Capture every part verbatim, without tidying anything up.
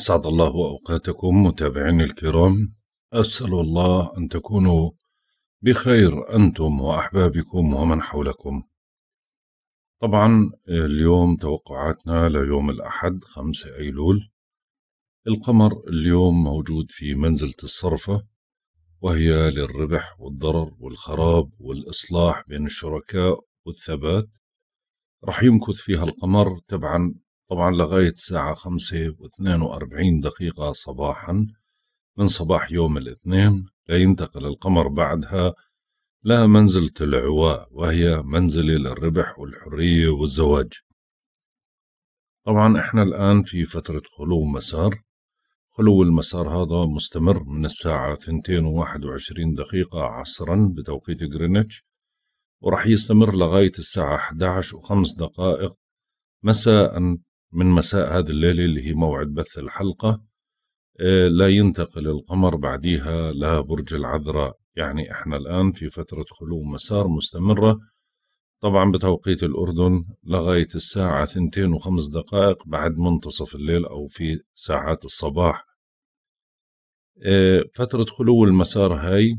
أسعد الله أوقاتكم متابعيني الكرام، أسأل الله أن تكونوا بخير أنتم وأحبابكم ومن حولكم. طبعا اليوم توقعاتنا ليوم الأحد خمسة أيلول. القمر اليوم موجود في منزلة الصرفة، وهي للربح والضرر والخراب والإصلاح بين الشركاء والثبات. رح يمكث فيها القمر تبعا طبعا لغاية الساعة خمسة واثنين وأربعين دقيقة صباحا من صباح يوم الاثنين. لا ينتقل القمر بعدها لا منزلة العواء، وهي منزلة للربح والحرية والزواج. طبعا احنا الآن في فترة خلو مسار. خلو المسار هذا مستمر من الساعة اثنتين وواحد وعشرين دقيقة عصرا بتوقيت غرينتش، ورح يستمر لغاية الساعة أحد عشر وخمس دقائق مساء من مساء هذه الليلة اللي هي موعد بث الحلقة. لا ينتقل القمر بعديها لبرج العذراء. يعني احنا الآن في فترة خلو مسار مستمرة طبعا بتوقيت الأردن لغاية الساعة اثنتين وخمس دقائق بعد منتصف الليل أو في ساعات الصباح. فترة خلو المسار هاي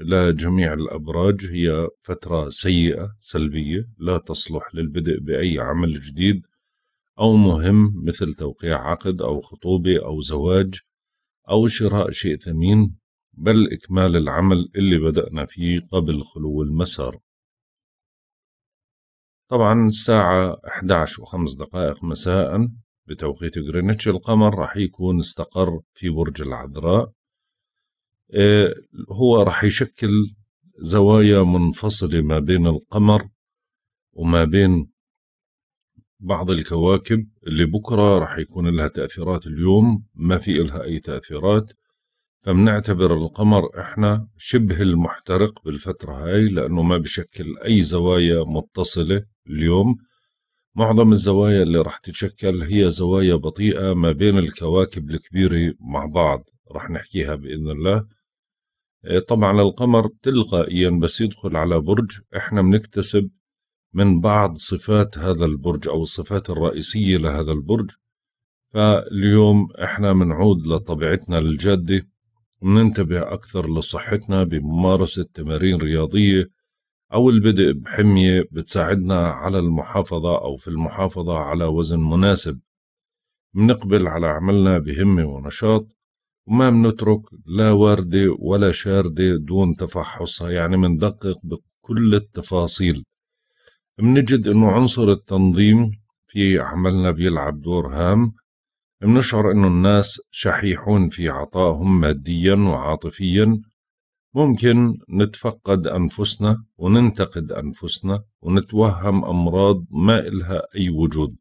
لجميع الأبراج هي فترة سيئة سلبية، لا تصلح للبدء بأي عمل جديد أو مهم مثل توقيع عقد أو خطوبة أو زواج أو شراء شيء ثمين، بل إكمال العمل اللي بدأنا فيه قبل خلو المسار. طبعا الساعة أحد عشر وخمس دقائق مساء بتوقيت غرينتش القمر رح يكون استقر في برج العذراء. هو رح يشكل زوايا منفصلة ما بين القمر وما بين بعض الكواكب، اللي بكرة رح يكون لها تأثيرات، اليوم ما في لها أي تأثيرات. فمنعتبر القمر إحنا شبه المحترق بالفترة هاي، لأنه ما بشكل أي زوايا متصلة اليوم. معظم الزوايا اللي رح تتشكل هي زوايا بطيئة ما بين الكواكب الكبيرة مع بعض، رح نحكيها بإذن الله. طبعا القمر تلقائيا بس يدخل على برج احنا بنكتسب من بعض صفات هذا البرج او الصفات الرئيسية لهذا البرج. فاليوم احنا بنعود لطبيعتنا الجادة، بننتبه اكثر لصحتنا بممارسة تمارين رياضية او البدء بحمية بتساعدنا على المحافظة او في المحافظة على وزن مناسب. بنقبل على عملنا بهمة ونشاط، وما بنترك لا واردة ولا شاردة دون تفحصها، يعني بندقق بكل التفاصيل. بنجد انه عنصر التنظيم في عملنا بيلعب دور هام. بنشعر انه الناس شحيحون في عطائهم ماديا وعاطفيا. ممكن نتفقد انفسنا وننتقد انفسنا ونتوهم امراض ما إلها اي وجود.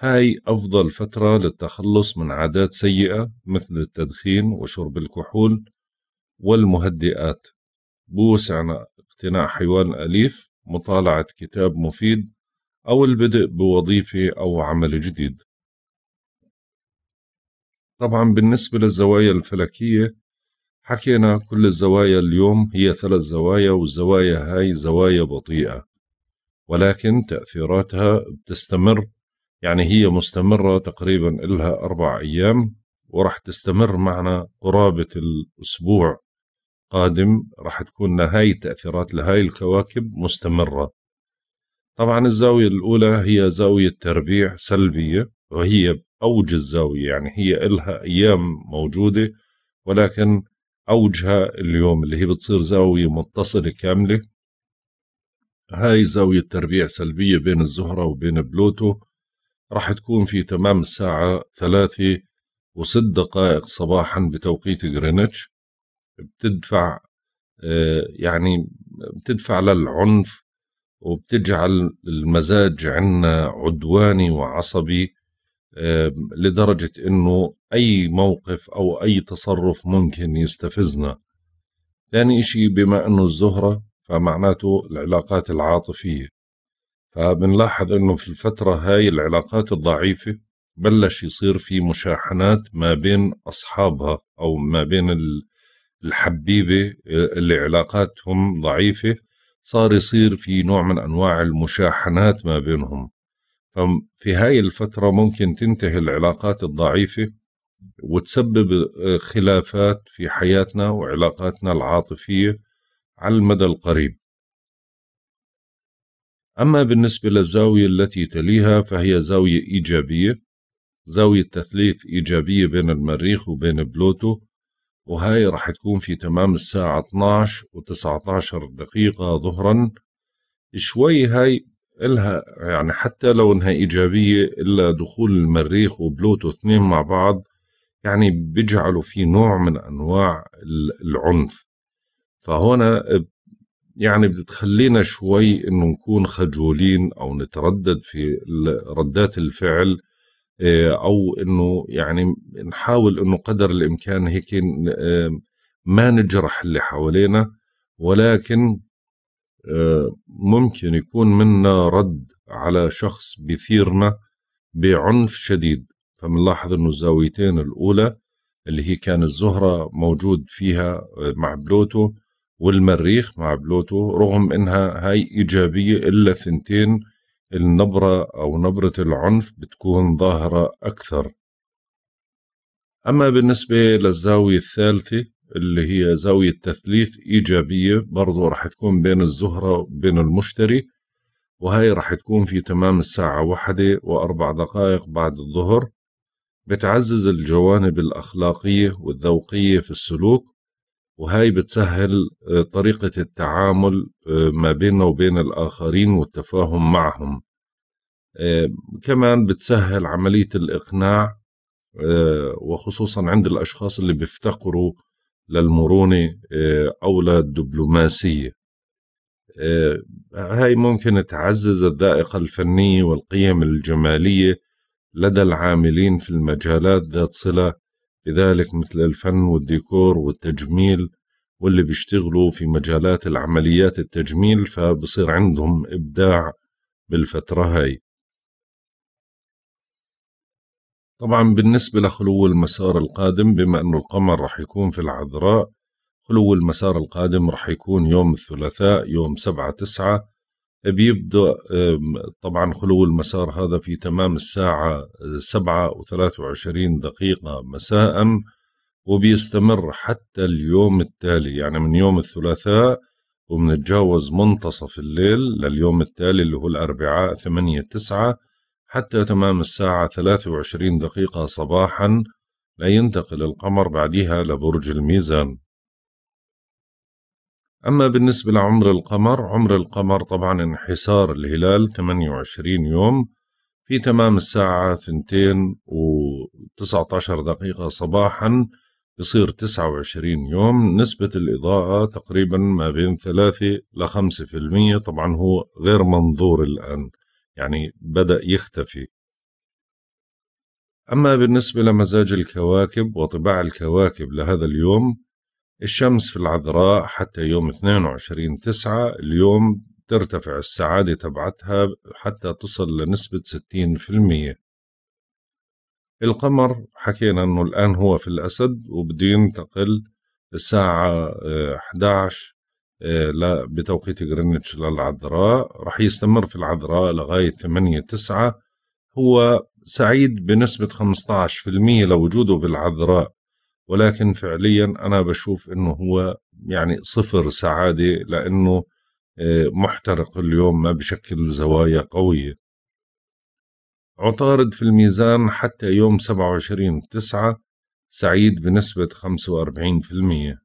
هاي أفضل فترة للتخلص من عادات سيئة مثل التدخين وشرب الكحول والمهدئات. بوسعنا اقتناء حيوان أليف، مطالعة كتاب مفيد، أو البدء بوظيفة أو عمل جديد. طبعا بالنسبة للزوايا الفلكية حكينا كل الزوايا اليوم، هي ثلاث زوايا، والزوايا هاي زوايا بطيئة ولكن تأثيراتها بتستمر. يعني هي مستمرة تقريبا إلها أربع أيام، ورح تستمر معنا قرابة الأسبوع قادم. رح تكون هاي التأثيرات لهاي الكواكب مستمرة. طبعا الزاوية الأولى هي زاوية تربيع سلبية، وهي أوج الزاوية، يعني هي إلها أيام موجودة ولكن أوجها اليوم، اللي هي بتصير زاوية متصلة كاملة. هاي زاوية تربيع سلبية بين الزهرة وبين بلوتو، راح تكون في تمام الساعة ثلاثة وست دقائق صباحا بتوقيت غرينتش. بتدفع يعني بتدفع للعنف، وبتجعل المزاج عنا عدواني وعصبي لدرجة انه اي موقف او اي تصرف ممكن يستفزنا. ثاني اشي بما انه الزهرة فمعناته العلاقات العاطفية، فبنلاحظ انه في الفترة هاي العلاقات الضعيفة بلش يصير في مشاحنات ما بين اصحابها او ما بين الحبيبة اللي علاقاتهم ضعيفة، صار يصير في نوع من انواع المشاحنات ما بينهم. ففي هاي الفترة ممكن تنتهي العلاقات الضعيفة وتسبب خلافات في حياتنا وعلاقاتنا العاطفية على المدى القريب. أما بالنسبة للزاوية التي تليها فهي زاوية إيجابية، زاوية تثليث إيجابية بين المريخ وبين بلوتو، وهاي رح تكون في تمام الساعة اثنعش وتسعة عشر دقيقة ظهرا. شوي هاي إلها يعني حتى لو إنها إيجابية إلا دخول المريخ وبلوتو اثنين مع بعض يعني بيجعلوا في نوع من أنواع العنف، فهنا يعني بتخلينا شوي إنه نكون خجولين أو نتردد في ردات الفعل، أو إنه يعني نحاول إنه قدر الإمكان هيك ما نجرح اللي حوالينا، ولكن ممكن يكون منا رد على شخص بيثيرنا بعنف شديد. فمنلاحظ إنه الزاويتين الأولى اللي هي كان الزهرة موجود فيها مع بلوتو والمريخ مع بلوتو، رغم إنها هاي إيجابية إلا ثنتين النبرة أو نبرة العنف بتكون ظاهرة أكثر. أما بالنسبة للزاوية الثالثة اللي هي زاوية تثليث إيجابية برضو رح تكون بين الزهرة وبين المشتري، وهي رح تكون في تمام الساعة واحدة وأربع دقائق بعد الظهر. بتعزز الجوانب الأخلاقية والذوقية في السلوك، وهي بتسهل طريقة التعامل ما بيننا وبين الآخرين والتفاهم معهم، كمان بتسهل عملية الإقناع وخصوصا عند الأشخاص اللي بيفتقروا للمرونة أو للدبلوماسية. هاي ممكن تعزز الذائقة الفنية والقيم الجمالية لدى العاملين في المجالات ذات صلة بذلك مثل الفن والديكور والتجميل، واللي بيشتغلوا في مجالات العمليات التجميل فبصير عندهم إبداع بالفترة هاي. طبعا بالنسبة لخلو المسار القادم، بما أنه القمر رح يكون في العذراء، خلو المسار القادم رح يكون يوم الثلاثاء يوم سبعة تسعة. بيبدأ طبعا خلو المسار هذا في تمام الساعة سبعة وثلاثة وعشرين دقيقة مساء، وبيستمر حتى اليوم التالي، يعني من يوم الثلاثاء وبنتجاوز منتصف الليل لليوم التالي اللي هو الأربعاء ثمانية تسعة حتى تمام الساعة ثلاثة وعشرين دقيقة صباحا، لينتقل القمر بعدها لبرج الميزان. أما بالنسبة لعمر القمر، عمر القمر طبعا انحسار الهلال ثمانية وعشرين يوم في تمام الساعة اثنتين وتسعة عشر دقيقة صباحا، يصير تسعة وعشرين يوم. نسبة الإضاءة تقريبا ما بين ثلاثة لخمسة بالمية، طبعا هو غير منظور الآن يعني بدأ يختفي. أما بالنسبة لمزاج الكواكب وطباع الكواكب لهذا اليوم، الشمس في العذراء حتى يوم اثنين وعشرين تسعة، اليوم ترتفع السعادة تبعتها حتى تصل لنسبة ستين بالمية. القمر حكينا أنه الآن هو في الأسد، وبده ينتقل الساعة احدعش بتوقيت غرينتش للعذراء، رح يستمر في العذراء لغاية ثمانية تسعة. هو سعيد بنسبة خمسة عشر بالمية لوجوده بالعذراء، ولكن فعليا أنا بشوف إنه هو يعني صفر سعادة لأنه محترق اليوم ما بشكل زوايا قوية. عطارد في الميزان حتى يوم سبعة وعشرين تسعة سعيد بنسبة خمسة وأربعين بالمية.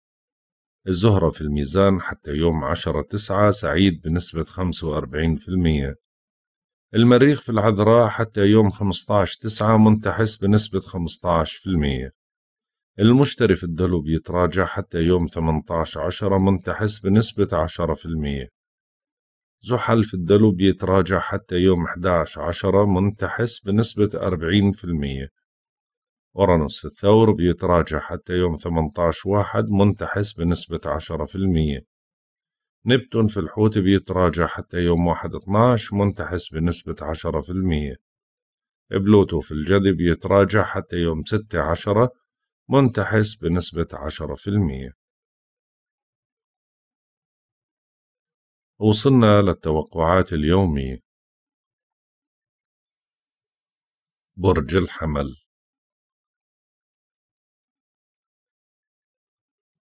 الزهرة في الميزان حتى يوم عشرة تسعة سعيد بنسبة خمسة وأربعين بالمية. المريخ في العذراء حتى يوم خمسة عشر تسعة منتحس بنسبة خمسة عشر بالمية. المشتري في الدلو بيتراجع حتى يوم ثمانية عشر عشرة منتحس بنسبة عشرة بالمية. زحل في الدلو بيتراجع حتى يوم أحد عشر عشرة منتحس بنسبة أربعين بالمية. أورانوس في الثور بيتراجع حتى يوم ثمانية عشر واحد منتحس بنسبة عشرة بالمية. نبتون في الحوت بيتراجع حتى يوم واحد اثنعش منتحس بنسبة عشرة بالمية. بلوتو في الجدي بيتراجع حتى يوم ستة عشرة منتحس بنسبة عشرة بالمية. وصلنا للتوقعات اليومية. برج الحمل.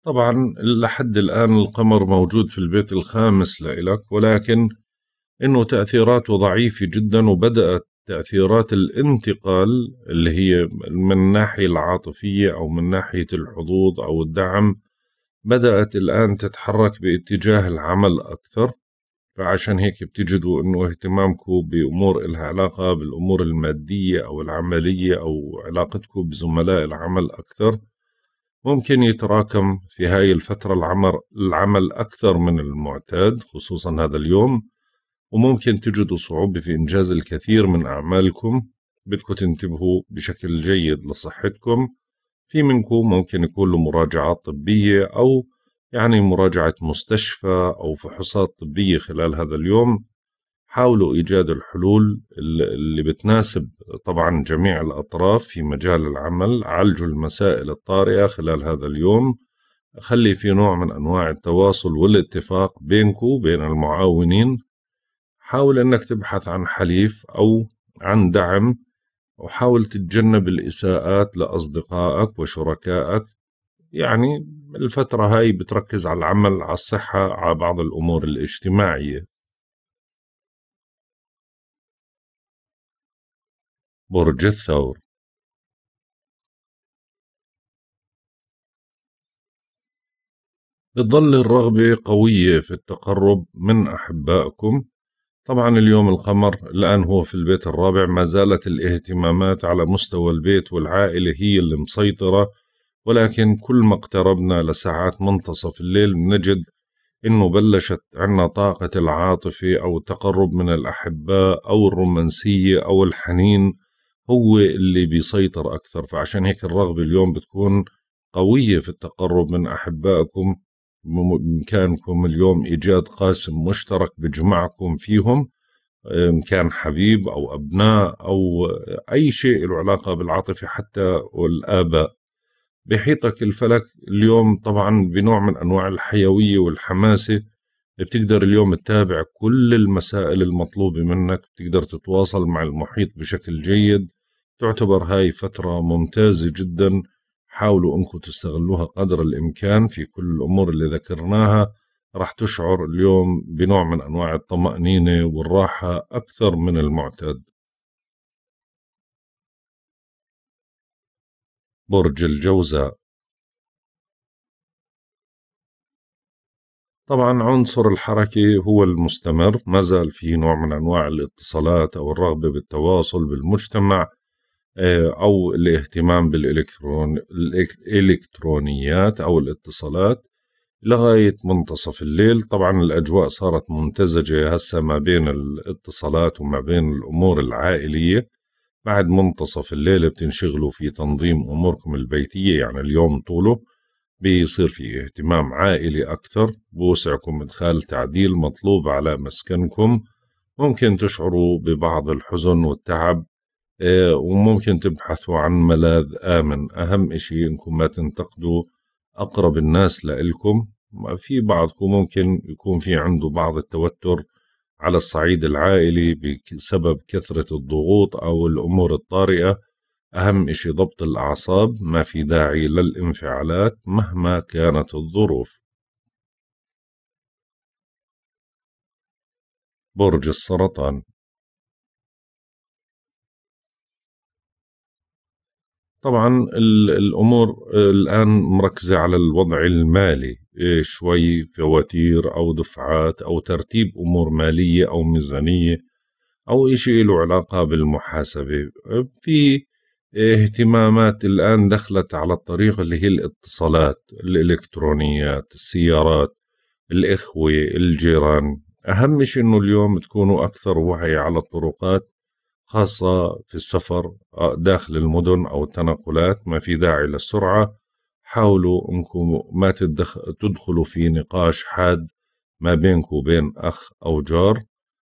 طبعا لحد الآن القمر موجود في البيت الخامس لإلك، ولكن إنه تأثيراته ضعيفة جدا، وبدأت تأثيرات الانتقال اللي هي من الناحية العاطفية أو من ناحية الحظوظ أو الدعم بدأت الآن تتحرك باتجاه العمل أكثر. فعشان هيك بتجدوا إنه اهتمامكم بأمور إلها علاقة بالأمور المادية أو العملية أو علاقتكم بزملاء العمل أكثر. ممكن يتراكم في هاي الفترة العمر العمل أكثر من المعتاد خصوصا هذا اليوم، وممكن تجدوا صعوبة في إنجاز الكثير من أعمالكم. بدكم تنتبهوا بشكل جيد لصحتكم. في منكم ممكن يكون له مراجعات طبية أو يعني مراجعة مستشفى أو فحوصات طبية خلال هذا اليوم. حاولوا إيجاد الحلول اللي بتناسب طبعا جميع الأطراف في مجال العمل. عالجوا المسائل الطارئة خلال هذا اليوم. خلي في نوع من أنواع التواصل والاتفاق بينكم وبين المعاونين. حاول أنك تبحث عن حليف أو عن دعم، وحاول تتجنب الإساءات لأصدقائك وشركائك. يعني الفترة هاي بتركز على العمل، على الصحة، على بعض الأمور الاجتماعية. برج الثور. بتظل الرغبة قوية في التقرب من أحبائكم. طبعا اليوم القمر الآن هو في البيت الرابع، ما زالت الاهتمامات على مستوى البيت والعائلة هي اللي مسيطرة، ولكن كل ما اقتربنا لساعات منتصف الليل بنجد إنه بلشت عنا طاقة العاطفة أو التقرب من الأحباء أو الرومانسية أو الحنين هو اللي بيسيطر أكثر. فعشان هيك الرغبة اليوم بتكون قوية في التقرب من أحبائكم. بإمكانكم اليوم إيجاد قاسم مشترك بجمعكم فيهم، إن كان حبيب أو أبناء أو أي شيء له علاقة بالعاطفة حتى والآباء. بحيطك الفلك اليوم طبعا بنوع من أنواع الحيوية والحماسة. بتقدر اليوم تتابع كل المسائل المطلوبة منك، بتقدر تتواصل مع المحيط بشكل جيد. تعتبر هاي فترة ممتازة جدا. حاولوا أنكم تستغلوها قدر الإمكان في كل الأمور اللي ذكرناها. راح تشعر اليوم بنوع من أنواع الطمأنينة والراحة أكثر من المعتاد. برج الجوزاء. طبعا عنصر الحركة هو المستمر، ما زال في نوع من أنواع الاتصالات أو الرغبة بالتواصل بالمجتمع أو الاهتمام بالإلكترونيات أو الاتصالات لغاية منتصف الليل. طبعا الأجواء صارت ممتزجة هسه ما بين الاتصالات وما بين الأمور العائلية. بعد منتصف الليل بتنشغلوا في تنظيم أموركم البيتية. يعني اليوم طوله بيصير في اهتمام عائلي أكثر. بوسعكم إدخال تعديل مطلوب على مسكنكم. ممكن تشعروا ببعض الحزن والتعب، وممكن تبحثوا عن ملاذ آمن. أهم إشي إنكم ما تنتقدوا أقرب الناس لإلكم. في بعضكم ممكن يكون في عنده بعض التوتر على الصعيد العائلي بسبب كثرة الضغوط أو الأمور الطارئة. أهم إشي ضبط الأعصاب، ما في داعي للانفعالات مهما كانت الظروف. برج السرطان. طبعا الأمور الآن مركزة على الوضع المالي، شوي فواتير أو دفعات أو ترتيب أمور مالية أو ميزانية أو إشي له علاقة بالمحاسبة. في اهتمامات الآن دخلت على الطريق اللي هي الاتصالات، الإلكترونيات، السيارات، الإخوة، الجيران. أهم شيء إنه اليوم تكونوا أكثر وعي على الطرقات، خاصة في السفر داخل المدن أو التنقلات. ما في داعي للسرعة. حاولوا أنكم ما تدخلوا في نقاش حاد ما بينكم وبين أخ أو جار.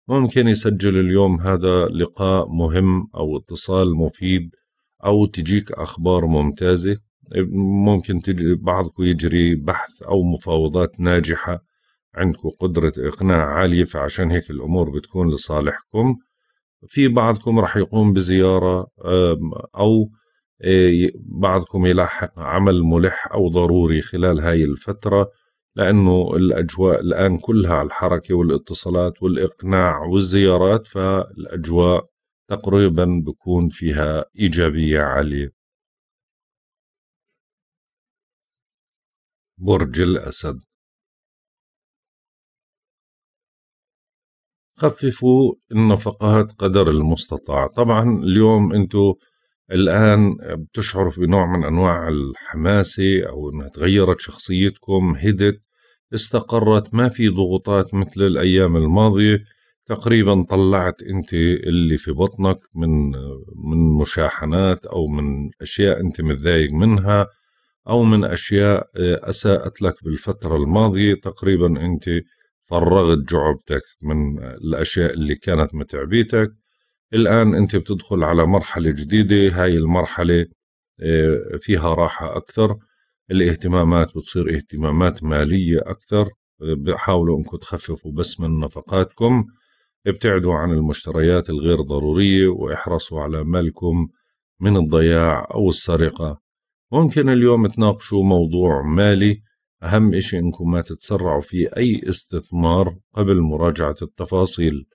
ممكن يسجل اليوم هذا لقاء مهم أو اتصال مفيد أو تجيك أخبار ممتازة. ممكن بعضكم يجري بحث أو مفاوضات ناجحة، عندكم قدرة إقناع عالية، فعشان هيك الأمور بتكون لصالحكم. في بعضكم راح يقوم بزيارة أو بعضكم يلاحق عمل ملح أو ضروري خلال هاي الفترة، لأنه الأجواء الآن كلها على الحركة والاتصالات والإقناع والزيارات، فالأجواء تقريبا بكون فيها إيجابية عالية. برج الأسد، خففوا النفقات قدر المستطاع. طبعا اليوم انتو الآن بتشعروا بنوع من أنواع الحماسة أو أنها تغيرت شخصيتكم، هدت، استقرت، ما في ضغوطات مثل الأيام الماضية. تقريبا طلعت انت اللي في بطنك من من مشاحنات أو من أشياء انت متضايق منها أو من أشياء أساءت لك بالفترة الماضية. تقريبا انت فرغت جعبتك من الأشياء اللي كانت متعبيتك. الآن أنت بتدخل على مرحلة جديدة، هاي المرحلة فيها راحة أكثر، الاهتمامات بتصير اهتمامات مالية أكثر، بحاولوا أنكم تخففوا بس من نفقاتكم، ابتعدوا عن المشتريات الغير ضرورية واحرصوا على مالكم من الضياع أو السرقة. ممكن اليوم تناقشوا موضوع مالي، أهم إشي إنكم ما تتسرعوا في أي استثمار قبل مراجعة التفاصيل.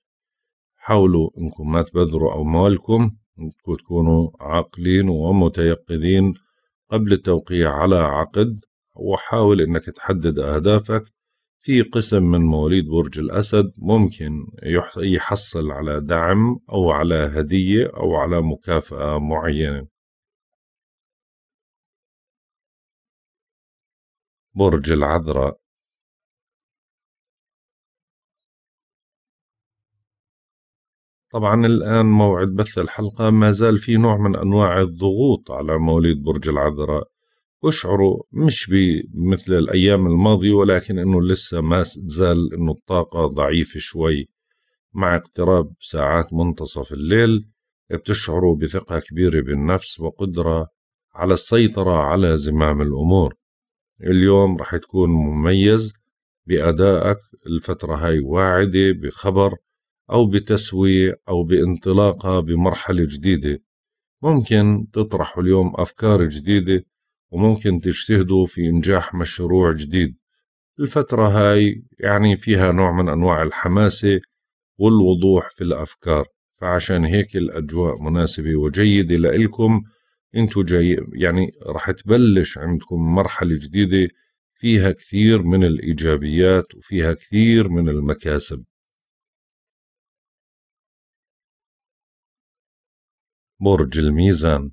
حاولوا إنكم ما تبذروا أموالكم، إنكم تكونوا عاقلين ومتيقظين قبل التوقيع على عقد، وحاول إنك تحدد أهدافك. في قسم من مواليد برج الأسد ممكن يحصل على دعم أو على هدية أو على مكافأة معينة. برج العذراء، طبعا الآن موعد بث الحلقة ما زال في نوع من أنواع الضغوط على مواليد برج العذراء، اشعروا مش بمثل الأيام الماضية، ولكن إنه لسه ما زال إنه الطاقة ضعيفة شوي. مع اقتراب ساعات منتصف الليل بتشعروا بثقة كبيرة بالنفس وقدرة على السيطرة على زمام الأمور. اليوم رح تكون مميز بأدائك، الفترة هاي واعدة بخبر أو بتسوية أو بانطلاقة بمرحلة جديدة. ممكن تطرحوا اليوم أفكار جديدة وممكن تجتهدوا في إنجاح مشروع جديد. الفترة هاي يعني فيها نوع من أنواع الحماسة والوضوح في الأفكار، فعشان هيك الأجواء مناسبة وجيدة لإلكم. انتوا جاي يعني رح تبلش عندكم مرحلة جديدة فيها كثير من الإيجابيات وفيها كثير من المكاسب. برج الميزان،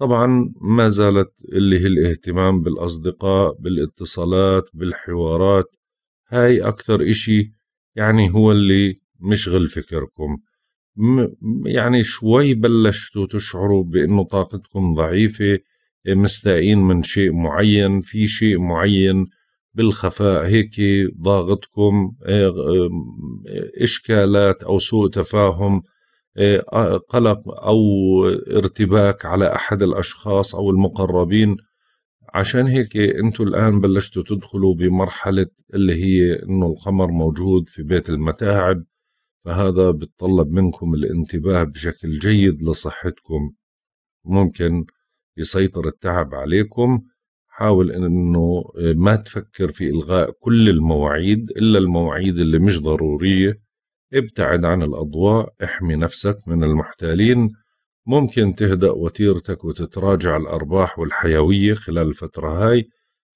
طبعا ما زالت اللي هي الاهتمام بالأصدقاء، بالاتصالات، بالحوارات، هاي أكثر إشي يعني هو اللي مشغل فكركم. يعني شوي بلشتوا تشعروا بأنه طاقتكم ضعيفة، مستائين من شيء معين، في شيء معين بالخفاء هيك ضاغطكم، إشكالات أو سوء تفاهم، قلق أو ارتباك على أحد الأشخاص أو المقربين. عشان هيك أنتوا الآن بلشتوا تدخلوا بمرحلة اللي هي أنه القمر موجود في بيت المتاعب، فهذا بتطلب منكم الانتباه بشكل جيد لصحتكم. ممكن يسيطر التعب عليكم، حاول انه ما تفكر في الغاء كل المواعيد الا المواعيد اللي مش ضرورية، ابتعد عن الاضواء، احمي نفسك من المحتالين. ممكن تهدأ وتيرتك وتتراجع الارباح والحيوية خلال الفترة هاي،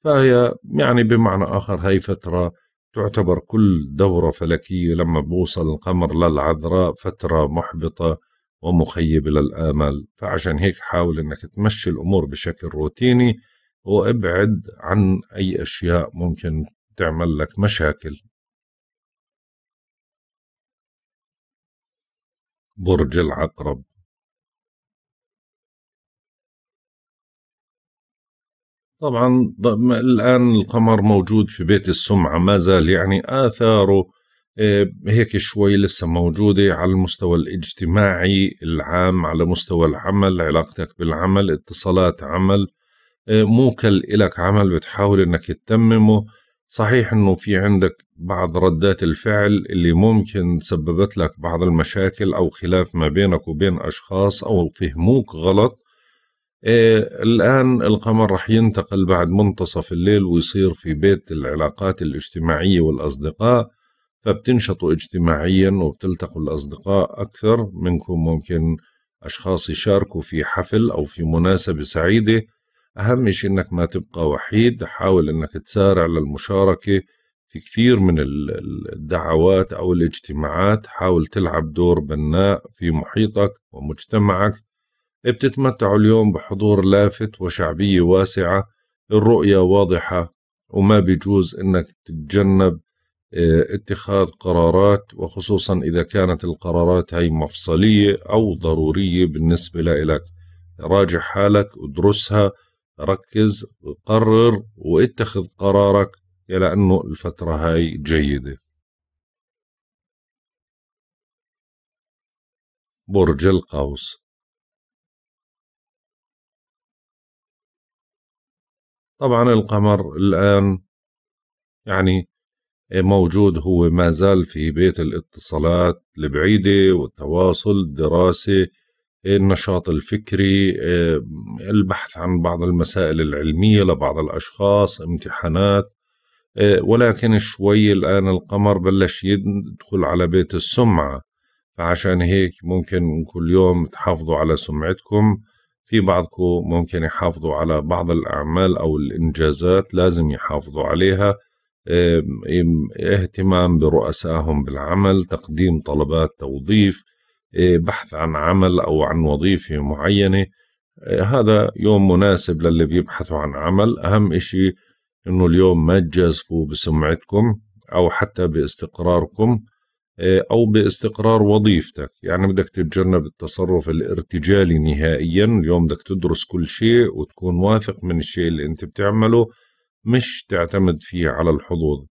فهي يعني بمعنى اخر هاي فترة تعتبر كل دورة فلكية لما بوصل القمر للعذراء فترة محبطة ومخيبة للآمال، فعشان هيك حاول انك تمشي الامور بشكل روتيني وابعد عن اي اشياء ممكن تعمل لك مشاكل. برج العقرب، طبعا الآن القمر موجود في بيت السمعة، ما زال يعني آثاره هيك شوي لسه موجودة على المستوى الاجتماعي العام، على مستوى العمل، علاقتك بالعمل، اتصالات عمل، موكل إلك عمل بتحاول إنك تتممه، صحيح انه في عندك بعض ردات الفعل اللي ممكن سببت لك بعض المشاكل او خلاف ما بينك وبين اشخاص او فهموك غلط. إيه الآن القمر رح ينتقل بعد منتصف الليل ويصير في بيت العلاقات الاجتماعية والأصدقاء، فبتنشطوا اجتماعيا وبتلتقوا الأصدقاء أكثر. منكم ممكن أشخاص يشاركوا في حفل أو في مناسبة سعيدة. أهم شيء أنك ما تبقى وحيد، حاول أنك تسارع للمشاركة في كثير من الدعوات أو الاجتماعات، حاول تلعب دور بناء في محيطك ومجتمعك. بتتمتعوا اليوم بحضور لافت وشعبية واسعة، الرؤية واضحة، وما بيجوز انك تتجنب اتخاذ قرارات، وخصوصا اذا كانت القرارات هي مفصلية او ضرورية بالنسبة لك. راجع حالك ودرسها، ركز وقرر واتخذ قرارك، لانه الفترة هاي جيدة. برج القوس. طبعا القمر الآن يعني موجود، هو ما زال في بيت الاتصالات البعيدة والتواصل، الدراسة، النشاط الفكري، البحث عن بعض المسائل العلمية لبعض الأشخاص، امتحانات. ولكن شوي الآن القمر بلش يدخل على بيت السمعة، فعشان هيك ممكن كل يوم تحافظوا على سمعتكم. في بعضكم ممكن يحافظوا على بعض الأعمال أو الإنجازات، لازم يحافظوا عليها. اهتمام برؤسائهم بالعمل، تقديم طلبات توظيف، بحث عن عمل أو عن وظيفة معينة. هذا يوم مناسب للي بيبحثوا عن عمل. أهم إشي إنه اليوم ما تجازفوا بسمعتكم أو حتى باستقراركم أو باستقرار وظيفتك. يعني بدك تتجنب التصرف الارتجالي نهائيا. اليوم بدك تدرس كل شيء وتكون واثق من الشيء اللي أنت بتعمله، مش تعتمد فيه على الحظوظ.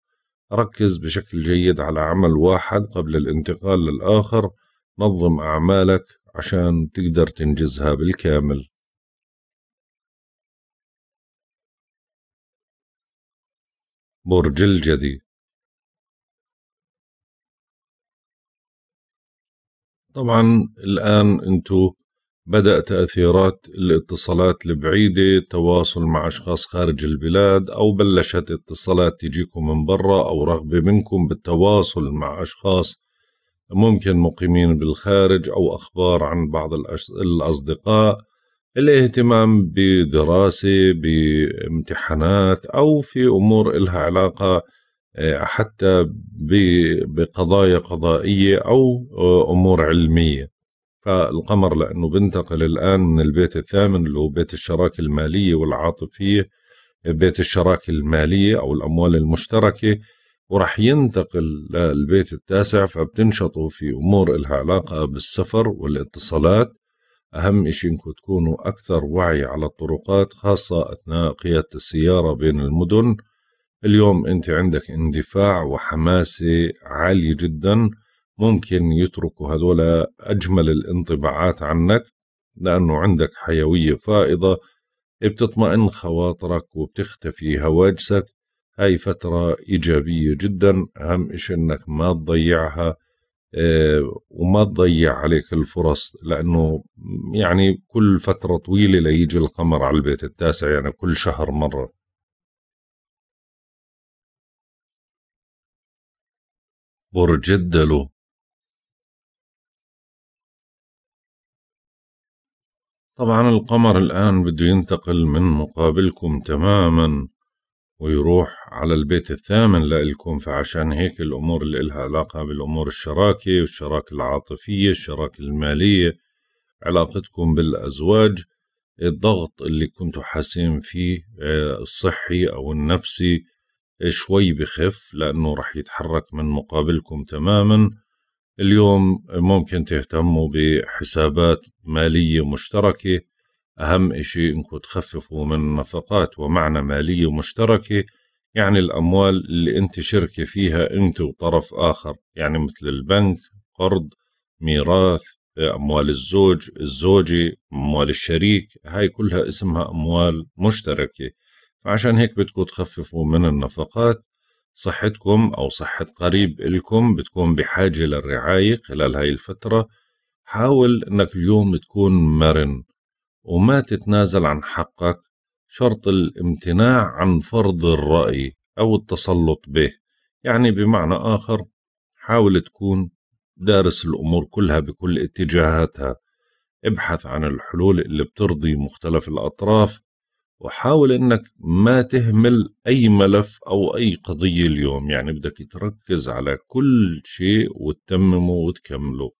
ركز بشكل جيد على عمل واحد قبل الانتقال للآخر، نظم أعمالك عشان تقدر تنجزها بالكامل. برج الجدي. طبعا الآن انتو بدأ تأثيرات الاتصالات البعيدة، التواصل مع أشخاص خارج البلاد، أو بلشت اتصالات تجيكم من برا، أو رغبة منكم بالتواصل مع أشخاص ممكن مقيمين بالخارج، أو أخبار عن بعض الأصدقاء. الاهتمام بدراسة، بامتحانات، أو في أمور إلها علاقة حتى بقضايا قضائية أو أمور علمية. فالقمر لأنه بنتقل الآن من البيت الثامن اللي هو بيت الشراكة المالية والعاطفية، بيت الشراكة المالية أو الأموال المشتركة، ورح ينتقل للبيت التاسع، فبتنشطوا في أمور إلها علاقة بالسفر والاتصالات. أهم إشي إنكم تكونوا أكثر وعي على الطرقات، خاصة أثناء قيادة السيارة بين المدن. اليوم أنت عندك اندفاع وحماسة عالية جدا، ممكن يتركوا هذول أجمل الانطباعات عنك، لأنه عندك حيوية فائضة، بتطمئن خواطرك وبتختفي هواجسك. هاي فترة إيجابية جدا، أهم إشي أنك ما تضيعها وما تضيع عليك الفرص، لأنه يعني كل فترة طويلة ليجي القمر على البيت التاسع، يعني كل شهر مرة. برج الدلو. طبعا القمر الآن بده ينتقل من مقابلكم تماما ويروح على البيت الثامن لإلكم، فعشان هيك الأمور اللي إلها علاقة بالأمور الشراكة والشراكة العاطفية، الشراكة المالية، علاقتكم بالأزواج، الضغط اللي كنتوا حاسين فيه الصحي أو النفسي شوي بخف، لأنه رح يتحرك من مقابلكم تماما. اليوم ممكن تهتموا بحسابات مالية مشتركة، أهم إشي إنكم تخففوا من نفقات. ومعنى مالية مشتركة يعني الأموال اللي أنت شركة فيها أنت وطرف آخر، يعني مثل البنك، قرض، ميراث، أموال الزوج، الزوجة، أموال الشريك، هاي كلها اسمها أموال مشتركة. فعشان هيك بدكم تخففوا من النفقات. صحتكم أو صحة قريب إلكم بتكون بحاجة للرعاية خلال هاي الفترة. حاول إنك اليوم تكون مرن وما تتنازل عن حقك شرط الامتناع عن فرض الرأي أو التسلط به. يعني بمعنى آخر حاول تكون دارس الأمور كلها بكل اتجاهاتها، ابحث عن الحلول اللي بترضي مختلف الأطراف، وحاول إنك ما تهمل أي ملف أو أي قضية اليوم. يعني بدك تركز على كل شيء وتتممه وتكمله.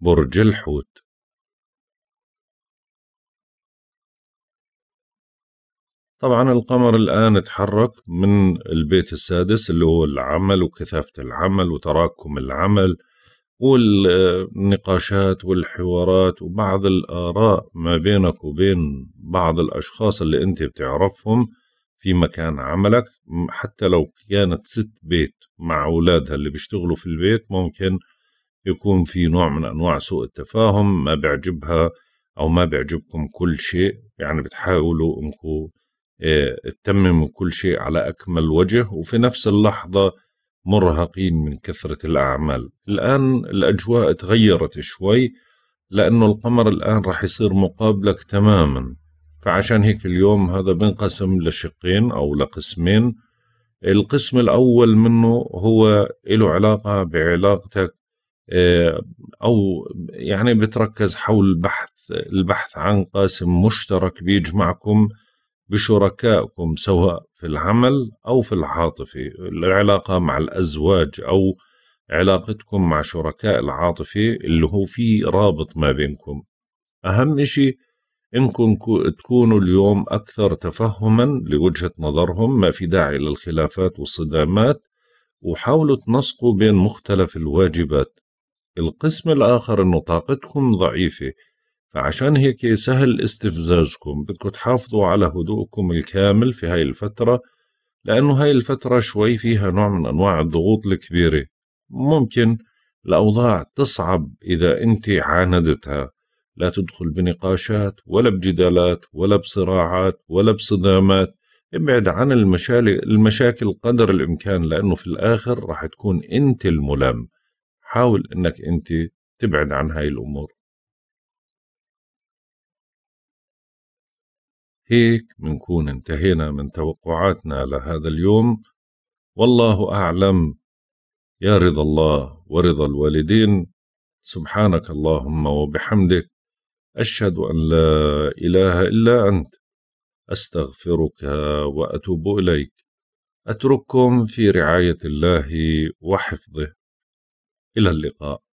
برج الحوت، طبعا القمر الآن اتحرك من البيت السادس اللي هو العمل وكثافة العمل وتراكم العمل والنقاشات والحوارات وبعض الآراء ما بينك وبين بعض الأشخاص اللي أنت بتعرفهم في مكان عملك. حتى لو كانت ست بيت مع أولادها اللي بيشتغلوا في البيت ممكن يكون في نوع من أنواع سوء التفاهم، ما بيعجبها أو ما بيعجبكم كل شيء. يعني بتحاولوا أنكم تتمموا كل شيء على أكمل وجه وفي نفس اللحظة مرهقين من كثرة الأعمال. الآن الأجواء تغيرت شوي لأنه القمر الآن راح يصير مقابلك تماما، فعشان هيك اليوم هذا بنقسم لشقين أو لقسمين. القسم الأول منه هو له علاقة بعلاقتك أو يعني بتركز حول بحث البحث عن قاسم مشترك بيجمعكم بشركائكم سواء في العمل أو في العاطفة، العلاقة مع الأزواج أو علاقتكم مع شركاء العاطفة اللي هو في رابط ما بينكم. أهم إشي إنكم تكونوا اليوم أكثر تفهما لوجهة نظرهم، ما في داعي للخلافات والصدامات، وحاولوا تنسقوا بين مختلف الواجبات. القسم الآخر إنه طاقتكم ضعيفة، فعشان هيك سهل استفزازكم، بدكم تحافظوا على هدوءكم الكامل في هاي الفترة لأنه هاي الفترة شوي فيها نوع من أنواع الضغوط الكبيرة. ممكن الأوضاع تصعب إذا أنت عاندتها، لا تدخل بنقاشات ولا بجدالات ولا بصراعات ولا بصدامات، ابعد عن المشاكل قدر الإمكان لأنه في الآخر راح تكون أنت الملام. حاول أنك أنت تبعد عن هاي الأمور. هيك بنكون انتهينا من توقعاتنا لهذا اليوم. والله أعلم، يا رضا الله ورضا الوالدين. سبحانك اللهم وبحمدك، أشهد أن لا إله إلا أنت، أستغفرك وأتوب إليك. أترككم في رعاية الله وحفظه، إلى اللقاء.